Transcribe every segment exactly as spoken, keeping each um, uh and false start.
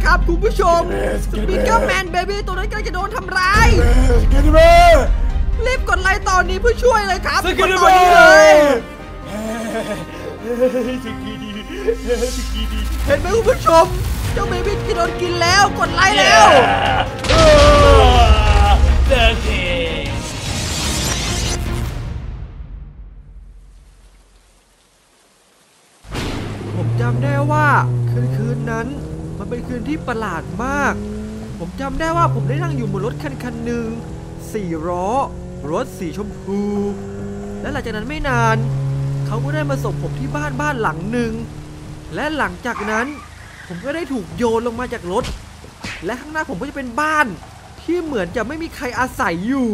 นะครับคุณผู้ชมสปีกเกอร์แมนเบบี้ตัวนั้นกำลังจะโดนทำร้ายรีบกดไลค์ตอนนี้เพื่อช่วยเลยครับกดตอนนี้เลยเห็นไหมคุณผู้ชมเจ้าเบบี้กินโดนกินแล้วกดไลค์แล้วผมจำได้ว่าคืนคืนนั้นมันเป็นคืนที่ประหลาดมากผมจำได้ว่าผมได้นั่งอยู่บนรถคันคันหนึ่งสี่ล้อรถสีชมพูและหลังจากนั้นไม่นานเขาก็ได้มาส่งผมที่บ้านบ้านหลังหนึ่งและหลังจากนั้นผมก็ได้ถูกโยนลงมาจากรถและข้างหน้าผมก็จะเป็นบ้านที่เหมือนจะไม่มีใครอาศัยอยู่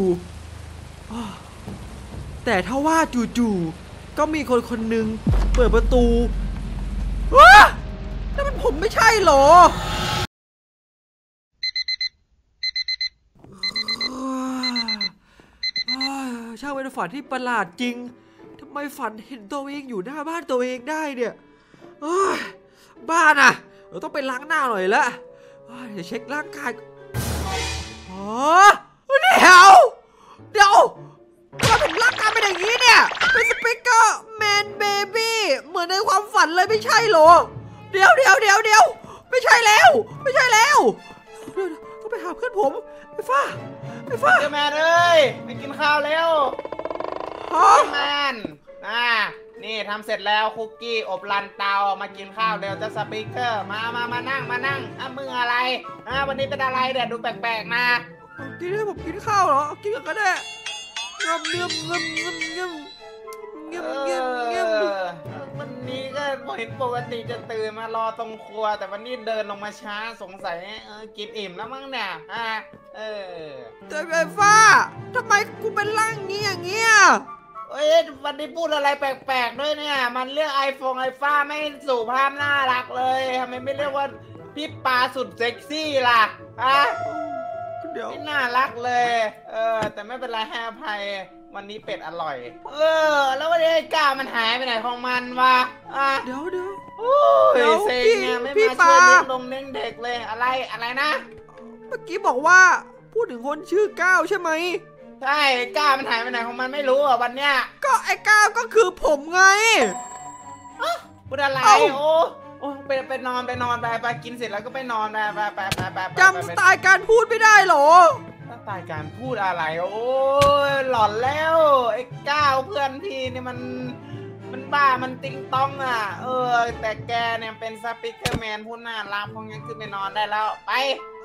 แต่ถ้าว่าจู่ๆก็มีคนคนหนึ่งเปิดประตูว้านั่นมันผมไม่ใช่หรอช่างเป็นฝันที่ประหลาดจริงทำไมฝันเห็นตัวเองอยู่หน้าบ้านตัวเองได้เนี่ยบ้านอะเราต้องไปล้างหน้าหน่อยละเดี๋ยวเช็คร่างกายอ๋อเดี๋ยวเดี๋ยวเราถึงร่างกายเป็นอย่างนี้เนี่ยเป็นสปีกเกอร์แมนเบบี้เหมือนในความฝันเลยไม่ใช่หรอเดี๋ยวเดี๋ยวเดี๋ยวเดี๋ยวไม่ใช่แล้วไม่ใช่แล้วต้องไปหาเพื่อนผมไอ้ฟ้าไอ้ฟ้าเจ้าแมนเอ้ยไปกินข้าวแล้วเจ้าแมนอ่านี่ทำเสร็จแล้วคุกกี้อบลันเตามากินข้าวเดี๋ยวจะสปีกเกอร์มามามานั่งมานั่งอ่ะมึงอะไรอ่ะวันนี้เป็นอะไรเดี๋ยวดูแปลกๆนะกินให้ผมกินข้าวเหรอกินกันก็ได้งำเงียบเงียบเงียบเงียบเงียบเงียบเงียบวันนี้ก็เห็นปกติจะตื่นมารอตรงครัวแต่วันนี้เดินลงมาช้าสงสัยเออกินอิ่มแล้วมั้งเนี่ยอ่ะเออเจ้าฟ้าทำไมกูเป็นร่างนี้อย่างเงี้ยเอ้ยวันนี้พูดอะไรแปลกๆด้วยเนี่ยมันเรื่องไอโฟนไอฟ้าไม่สู่ภาพน่ารักเลยทำไมไม่เรียกว่าพี่ปลาสุดเซ็กซี่ล่ะอะไม่น่ารักเลยเออแต่ไม่เป็นไรให้อภัยวันนี้เป็ดอร่อยเออแล้ววันนี้ไอ้ก้ามันหายไปไหนของมันวะอ่ะเดี๋ยวเดี๋ยวโอ้ยเซ็งเนี่ยไม่มาช่วยเลี้ยงลงเลี้ยงเด็กเลยอะไรอะไรนะเมื่อกี้บอกว่าพูดถึงคนชื่อก้าวใช่ไหมใช่ก้าวมันหายไปไหนของมันไม่รู้อ่ะวันเนี้ยก็ไอ้ก้าวก็คือผมไงพูดอะไรโอ้โอ้ไปไปนอนไปนอนไปไปกินเสร็จแล้วก็ไปนอนไปไปไปไปจำสไตล์การพูดไม่ได้หรอสไตล์การพูดอะไรโอ้ยหลอนแล้วไอ้ก้าวเพื่อนพี่เนี่ยมันมันบ้ามันติงต้องอ่ะเออแต่แกเนี่ยเป็นสปีกเกอร์แมนพูดน่ารักพวกนี้ขึ้นไปนอนได้แล้วไป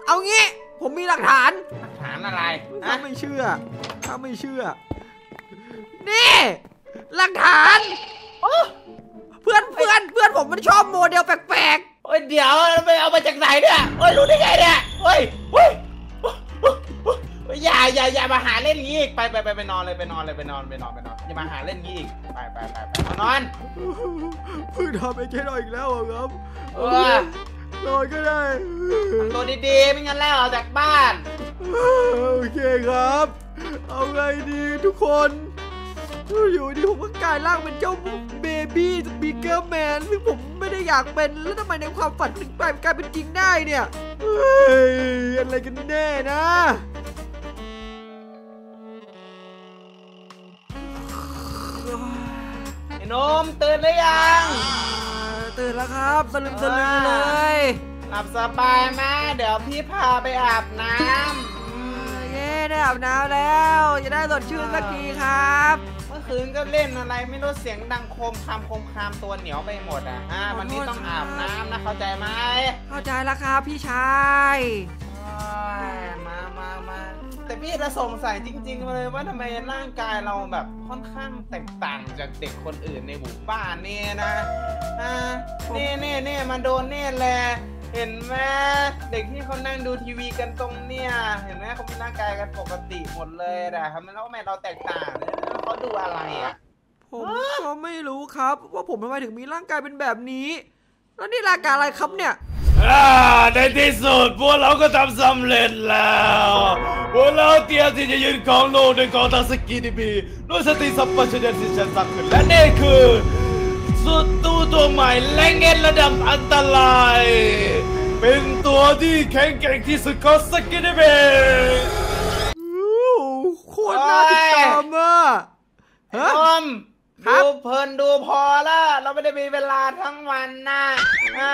เอางี้ผมมีหลักฐานหลักฐานอะไรถ้าไม่เชื่อถ้าไม่เชื่อนี่หลักฐานเพื่อนเพื่อนเพื่อนผมมันชอบโมเดลแปลกๆโอ้ยเดี๋ยวไปเอามาจากไหนเนี่ยโอ้ยรู้ได้ไงเนี่ยโอ้ยโอ้ยอย่าอย่าอย่ามาหาเล่นงี้อีกไปไปไปนอนเลยไปนอนเลยไปนอนไปนอนไปนอนอย่ามาหาเล่นงี้อีกไปไปไปนอนเพิ่งทำไอ้แค่นอนอีกแล้วครับนอนก็ได้นอนดีๆไม่งั้นแล้วออกจากบ้านโอเคครับเอาไงดีทุกคนอยู่ดีผมก็กลายร่างเป็นเจ้าเบบี้สปีกเกอร์แมนซึ่งผมไม่ได้อยากเป็นแล้วทำไมในความฝันถึงกลายเป็นจริงได้เนี่ยเฮ้ยอะไรกันแน่นะไอ้นมตื่นหรือยังตื่นแล้วครับสลืมสลืมเลยหลับสบายไหมเดี๋ยวพี่พาไปอาบน้ำเย้ได้อาบน้ำแล้วจะได้สดชื่นสักทีครับคืนก็เล่นอะไรไม่รู้เสียงดังโคมคำโคมคำตัวเหนียวไปหมดอ่ะฮะวันนี้ต้องอาบน้ำนะเข้าใจไหมเข้าใจแล้วครับพี่ชายมามามาแต่พี่จะสงสัยจริงๆเลยว่าทำไมร่างกายเราแบบค่อนข้างแตกต่างจากเด็กคนอื่นในหมู่บ้านเนี่ยนะอ่าเน่เน่เน่มาโดนเน่แหละเห็นไหมเด็กที่เขานั่งดูทีวีกันตรงเนี่ยเห็นไหมเขามีร่างกายกันปกติหมดเลยนะทำไมแล้วแม่เราแตกต่างเขาดูอะไรอ่ะผมก็ไม่รู้ครับว่าผมทำไมถึงมีร่างกายเป็นแบบนี้แล้วนี่ร่างกายอะไรครับเนี่ยในที่สุดพวกเราก็ทำสำเร็จแล้วพวกเราเตรียมที่จะยืนกองโลกในกองทัพสกีดีบีด้วยสติสัมปชัญญะที่ฉันสร้างขึ้นและนี่คือสุดตู้ตัวใหม่แรงเงินระดับอันตรายเป็นตัว ที่แข็งแกร่งที่สุดของสกินเนอร์แมนโคตรน่าติดตามอ่ะฮะดูเพลินดูพอละเราไม่ได้มีเวลาทั้งวันนะอ่ะ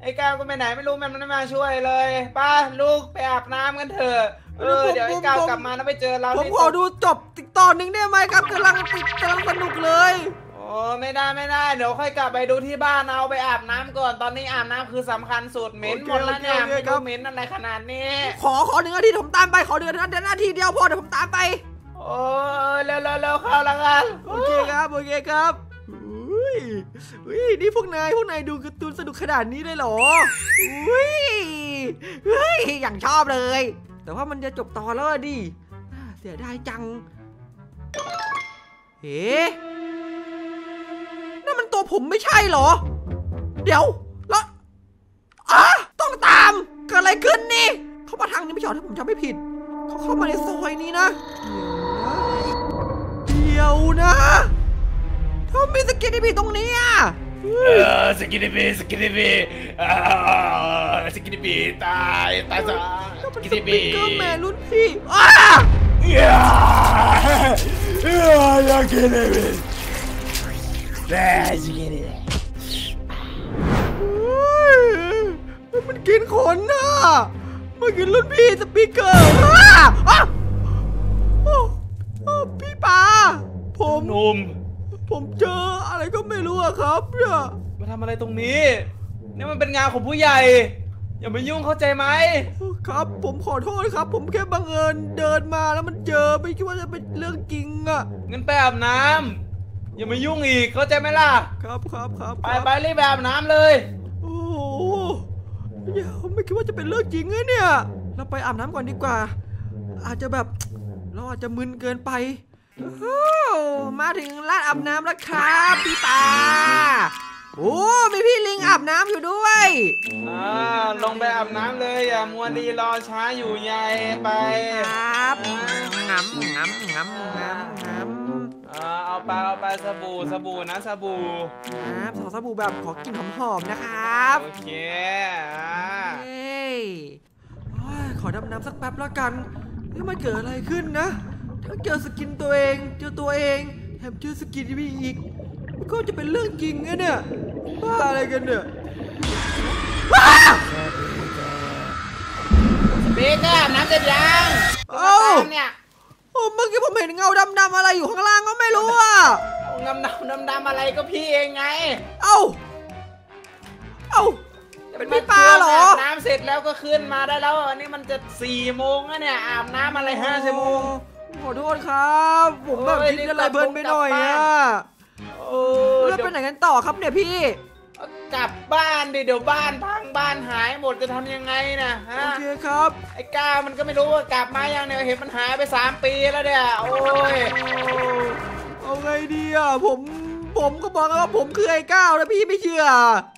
ไอ้แก้วก็ไปไหนไม่รู้มันไม่มาช่วยเลยป้าลูกไปอาบน้ำกันเถอะเออเดี๋ยวไอ้แก้วกลับมาแล้วไปเจอเราผมขอดูจบติดต่อหนึ่งได้ไหมครับกำลังกำลังสนุกเลยโอ้ไม่ได้ไม่ได้เดี๋ยวค่อยกลับไปดูที่บ้านเอาไปอาบน้ำก่อนตอนนี้อาบน้ำคือสำคัญสุดเหม็นหมดแล้วเนี่ยไม่รู้เหม็นอะไรขนาดนี้ขอขอหนึ่งนาทีผมตามไปขอหนึ่งนาทีเดียวพอเดี๋ยวผมตามไปโอ้เร็วเร็วเร็วเข้าแล้วกันโอเคครับโอเคครับอุ้ยอุ้ยนี่พวกนายพวกนายดูการ์ตูนสนุกขนาดนี้เลยเหรออุ้ยเฮ้ยอย่างชอบเลยแต่ว่ามันจะจบตอนแล้วดิเสียดายจังเฮ้มันตัวผมไม่ใช่เหรอเดี๋ยวแล้วอ่ะต้องตามเกิดอะไรขึ้นนี่เขามาทางนี้ไม่ใช่ถ้าผมจำไม่ผิดเขาเข้ามาในซอยนี้นะเดี๋ยวนะเดี๋ยวนะถ้ามีสกินดิบีตรงนี้อ่ะสกินดิบีสกินดิบีสกินดิบีตายตายซะสกินดิบีก็แม่รุ่นพี่อ่ะอยากกินดิบีแย่จริงเลยมันกินขนน่ะมันกินรุ่นพี่สปีกเกอร์อ่ะพี่ป่าผมนุ่มผมเจออะไรก็ไม่รู้อะครับเนี่ยมาทำอะไรตรงนี้นี่มันเป็นงานของผู้ใหญ่อย่ามายุ่งเข้าใจไหมครับผมขอโทษครับผมแค่บังเอิญเดินมาแล้วมันเจอไม่คิดว่าจะเป็นเรื่องจริงอะงั้นไปอาบน้ำอย่ามายุ่งอีกเข้าใจไหมล่ะครับครับครับไปไปรีบแบบน้ำเลยโอ้ยไม่คิดว่าจะเป็นเรื่องจริงเลยเนี่ยเราไปอาบน้ำก่อนดีกว่าอาจจะแบบเราอาจจะมึนเกินไปมาถึงร้านอาบน้ำแล้วครับพี่ตาโอ้มีพี่ลิงอาบน้ำอยู่ด้วยอ่าลงไปอาบน้ำเลยอย่ามัวรีรอช้าอยู่ใหญ่ไปครับน้ำน้ำน้ำน้ำน้ำเอาไปเอาไปสบู่สบู่นะสบู่ครับสองสบู่แบบขอกลิ่นหอมๆนะครับโอเคเฮ้ยขอดำน้ำสักแป๊บแล้วกันนี่มันเกิดอะไรขึ้นนะถ้าเจอสกินตัวเองเจอตัวเองแถมเจอสกินที่อีกมันก็จะเป็นเรื่องจริงนะเนี่ยบ้าอะไรกันเนี่ยสปีกเกอร์น้ำเต็มยังโอ้เนี่ยเมื่อกี้ผมเห็นเงาดำๆอะไรอยู่ข้างล่างก็ไม่รู้อ่ะเงาดำดำๆอะไรก็พี่เองไงเอ้าเอ้าเป็นพี่ปลาเหรออาบน้ำเสร็จแล้วก็ขึ้นมาได้แล้วอันนี้มันจะสี่โมงแล้วเนี่ยอาบน้ำอะไรห้าชั่วโมงขอโทษครับผมแบบกินอะไรเพลินไปหน่อยอ่ะแล้วเป็นไหนกันต่อครับเนี่ยพี่กลับบ้านดิเดี๋ยวบ้านพังบ้านหายหมดจะทำยังไงนะฮะโอเคครับไอ้ก้ามันก็ไม่รู้ว่ากลับมายังเนี่ยเห็นมันหายไปสามปีแล้วเนี่ยโอ้ยเอาไงดีอ่ะผมผมก็บอกแล้วว่าผมคือไอ้ก้าวนะพี่ไม่เชื่อ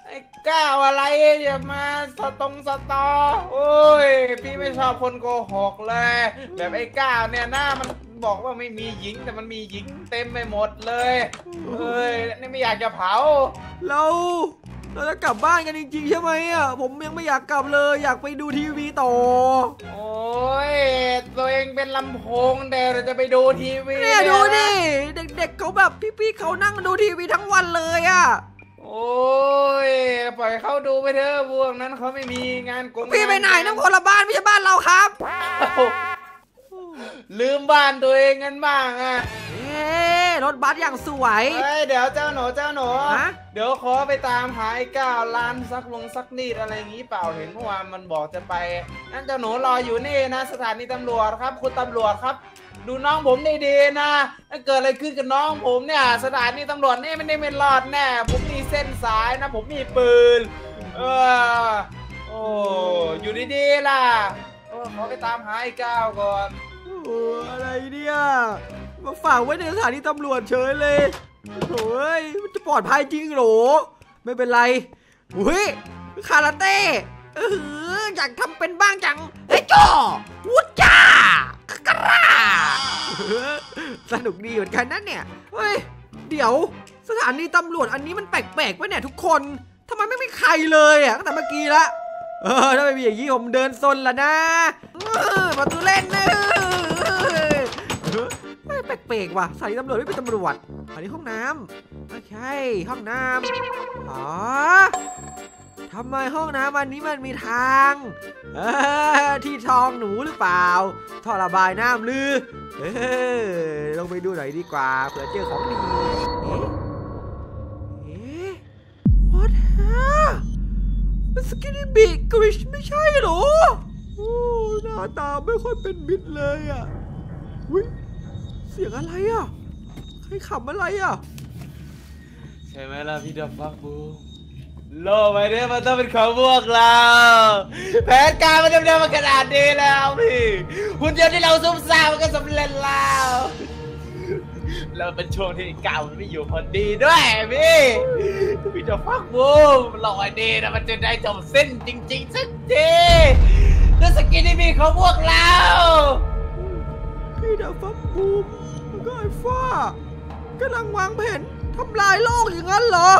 ไอ้ก้าวอะไรอย่ามาสตงสตอโอ้ยพี่ไม่ชอบคนโกหกเลยแบบไอ้ก้าวเนี่ยหน้ามันบอกว่าไม่มีหญิงแต่มันมีหญิงเต็มไปหมดเลยเอ้ยนี่ไม่อยากจะเผาเราเราจะกลับบ้านกันจริงๆใช่ไหมอ่ะผมยังไม่อยากกลับเลยอยากไปดูทีวีต่อโอ้ยตัวเองเป็นลำโพงแต่เราจะไปดูทีวีเนี่ยดูดิเด็กๆเขาแบบพี่ๆเขานั่งดูทีวีทั้งวันเลยอ่ะโอ้ยปล่อยเขาดูไปเถอะพวกนั้นเขาไม่มีงานกงพี่ไปไหนน้ำคนละบ้านไม่ใช่บ้านเราครับลืมบ้านตัวเองกันบ้างอ่ะเอ๊รถบัสอย่างสวยเฮ้ยเดี๋ยวเจ้าหนูเจ้าหนูเดี๋ยวขอไปตามหาไอ้ก้าวร้านซักลงซักนีดอะไรงี้เปล่าเห็นเมื่อวานมันบอกจะไปนั่นเจ้าหนูรออยู่นี่นะสถานีตำรวจครับคุณตำรวจครับดูน้องผมดีๆนะถ้าเกิดอะไรขึ้นกับน้องผมเนี่ยสถานีตำรวจนี่ไม่ได้เป็นรอดแน่ผมมีเส้นสายนะผมมีปืนเออโอ้อยู่ดีๆล่ะขอไปตามหาไอ้ก้าวก่อนโอ้อะไรเนี่ยมาฝากไว้ในสถานีตำรวจเฉยเลยโอ้ยมันจะปลอดภัยจริงหรอไม่เป็นไรอุ้ยคาราเต้เอออยากทำเป็นบ้างจังเฮ้ยจ่อวุจ้ากระสนุกดีเหมือนกันนั่นเนี่ยเฮ้ยเดี๋ยวสถานีตำรวจอันนี้มันแปลกๆวะเนี่ยทุกคนทำไมไม่มีใครเลยอ่ะตั้งแต่เมื่อกี้ละ เออถ้าไม่มีอย่างนี้ผมเดินซนละนะประตูเล่นเนอะแปลกๆว่ะสายตำรวจไม่เป็นตำรวจอันนี้ห้องน้ำไม่ใช่ห้องน้ำอ๋อทำไมห้องน้ำวันนี้มันมีทางเออที่ทองหนูหรือเปล่าท่อระบายน้ำหรือเออลงไปดูหน่อยดีกว่าเผื่อเจอของดีเอ๊ะเอ๊ะ what ฮะมันสกินนี่บิ๊กกริชไม่ใช่หรอโอ้หน้าตาไม่ค่อยเป็นมิตรเลยอ่ะวิเสียงอะไรอ่ะใครขับอะไรอ่ะใช่ไหมล่ะพี่ดับฟักบูโลกใบนี้มันต้องเป็นของพวกเราแผนการมันดำเนินมาขนาดนี้แล้วพี่หุ่นยนต์ที่เราซุ่มซ่ามมันก็สำเร็จแล้วเราเป็นช่วงที่เก่ามันไม่อยู่พอดีด้วยพี่พี่จะฟักบูมันลอยดีนะมันจะได้จบสิ้นจริงๆสักทีด้วยสกินที่มีของพวกเราพี่จะฟักบูมันก็ไอ้ฟ้ากำลังวางแผนทำลายโลกอย่างนั้นเหรอ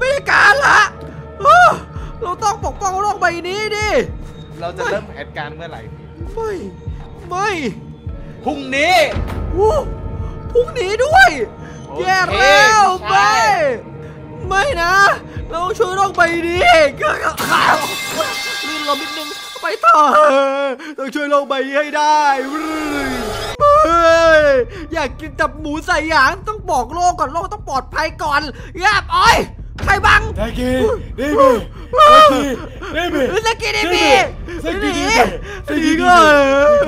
ไม่ได้การละเราต้องปกป้องโลกใบนี้ดิเราจะเริ่มแผนการเมื่อไหร่ไม่ไม่พรุ่งนี้พรุ่งนี้ด้วยแย่แล้วไม่ไม่นะเราช่วยโลกใบนี้ก็ลื่นเรานิดนึงไปต่อต้องช่วยโลกใบนี้ให้ได้อยากกินตับหมูใส่หยางต้องบอกโลกก่อนโลกต้องปลอดภัยก่อนแยบอ้อยใครบังสกีดีบีสกีดีบีสกีดีบีสกีดีบีสกีก่อ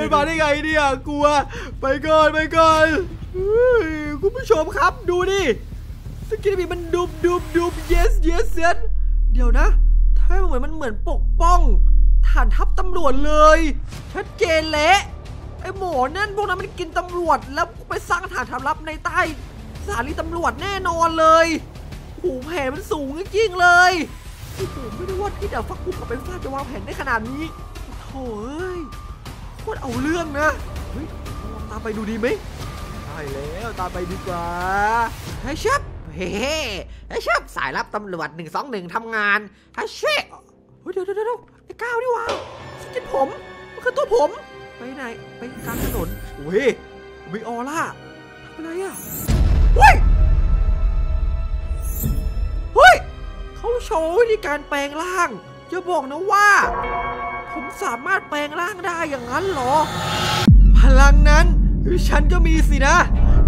นมาได้ไงเนี่ยกลัวไปก่อนไปก่อนคุณผู้ชมครับดูดิสกีดีบีมันดุบดุบดุบ yes yes yes เดี๋ยวนะถ้าเหมือนมันเหมือนปกป้องฐานทัพตำรวจเลยชัดเจนเละไอ้หมอนั่นพวกนั้นมันกินตำรวจแล้วไปสร้างฐานทัพลับในใต้สถานีตำรวจแน่นอนเลยโอ้โหแผนมันสูงจริงเลยโอ้โหไม่ได้ว่าที่เดาฟักกูกับเป็นฟาดจะวางแผนได้ขนาดนี้โถ่เอ้ยโคตรเอาเรื่องนะเฮ้ยลองตามไปดูดีไหมได้แล้วตามไปดีกว่าไอ้เชฟเฮ้ไอ้เชฟสายลับตำรวจหนึ่งสองหนึ่งทำงานไอ้เชฟเฮ้ยเดี๋ยวเดี๋ยวเดี๋ยวไอ้ก้าวนี่วะสกินผมมันคือตัวผมไปไหนไปกลางถนนเว้ยมีออร่าอะไรอ่ะเฮ้ยเฮ้ยเขาโชว์วิธีการแปลงร่างจะบอกนะว่าผมสามารถแปลงร่างได้อย่างนั้นเหรอพลังนั้นฉันก็มีสินะ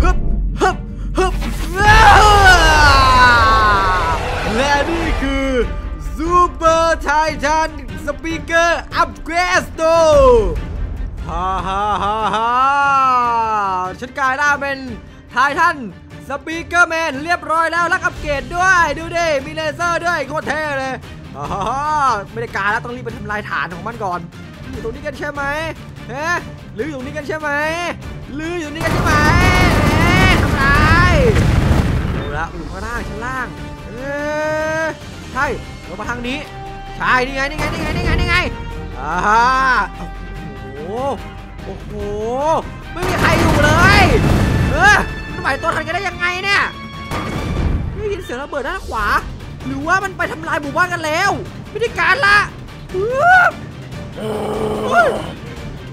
ฮึบฮึบฮึบและนี่คือซูเปอร์ไททันสปีกเกอร์อัพเกรดโตฮ่าฮ่าฮ่าฮ่าฉันกลายร่างเป็นไททันสปีกเกอร์แมนเรียบร้อยแล้วรักอัปเกรดด้วยดูดิมีเลเซอร์ด้วยโคตรเท่เลยฮ่าฮ่าไม่ได้การแล้วต้องรีบไปทำลายฐานของมันก่อนอยู่ตรงนี้กันใช่ไหมเฮ้หรืออยู่ตรงนี้กันใช่ไหมหรืออยู่นี่กันใช่ไหมเฮ้ทำลายดูละอยู่ข้างล่างชั้นล่างเออใช่เรามาทางนี้ใช่นี่ไงนี่ไงนี่ไงนี่ไงนี่ไงฮ่าฮ่าโอ้โหไม่มีใครอยู่เลยเออมันไหวตัวทันกันได้ยังไงเนี่ยได้ยินเสียงระเบิดด้านขวาหรือว่ามันไปทำลายหมู่บ้านกันแล้วไม่ได้การละ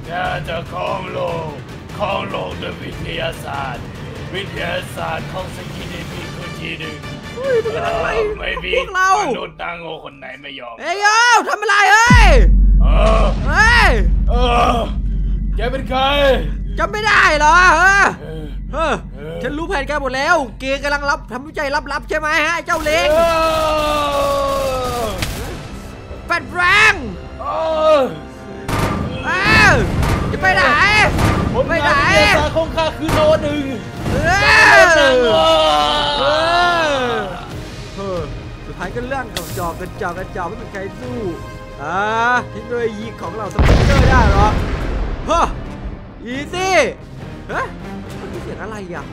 จะจะครองโลกครองโลกด้วยวิทยาศาสตร์วิทยาศาสตร์ของสกินนี่คือทีหนึ่งไม่มีมนุษย์ต่างโง่คนไหนไม่ยอมเอ้ยโย่ทำอะไรเฮ้ยเฮ้ยเออแกเป็นใครจำไม่ได้เหรอเออฉันรู้แผนแกหมดแล้วเกย์กำลังรับทำวิจัยลับๆใช่ไหมฮะเจ้าเล็งแปดแรงจะไปไหนไปไหนคงค่าคือโลหนึ่งสุดท้ายก็เรื่องกับจอกกันจอกกันจอกไม่เป็นใครสู้อ่าเทคโนโลยีของเราสปีกเกอร์ได้เหรอฮะอีซี่เฮ้ยมันมีเสียงอะไรอ่ะ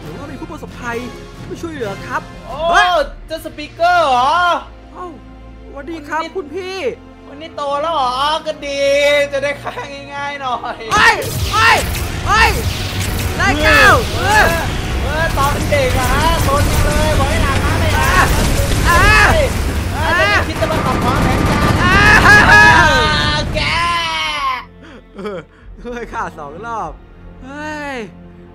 หรือว่ามีผู้ประสบภัยมาช่วยเหลือครับโอ้เจ้าสปีกเกอร์เหรอเอ้าสวัสดีครับคุณพี่วันนี้โตแล้วเหรอก็ดีจะได้ค่าง่ายๆหน่อยไอ้ไอ้ไอ้ได้เก้าเออเออตอนเด็กอะฮะโดนยังเลยบอกให้หลังมาเลยนะอ่าอ่าคิดจะมาตอบความแทนกัน แกเฮ้ยขาดสองรอบเฮ้ย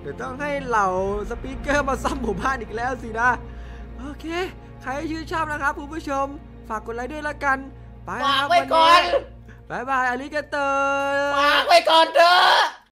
เดี๋ยวต้องให้เหล่าสปีกเกอร์มาซ้ำหมู่บ้านอีกแล้วสินะโอเคใครชื่นชอบนะครับคุณผู้ชมฝากกดไลค์ด้วยละกันไปฝากไว้ก่อนบายบายอาริกาโตฝากไว้ก่อนเถอะ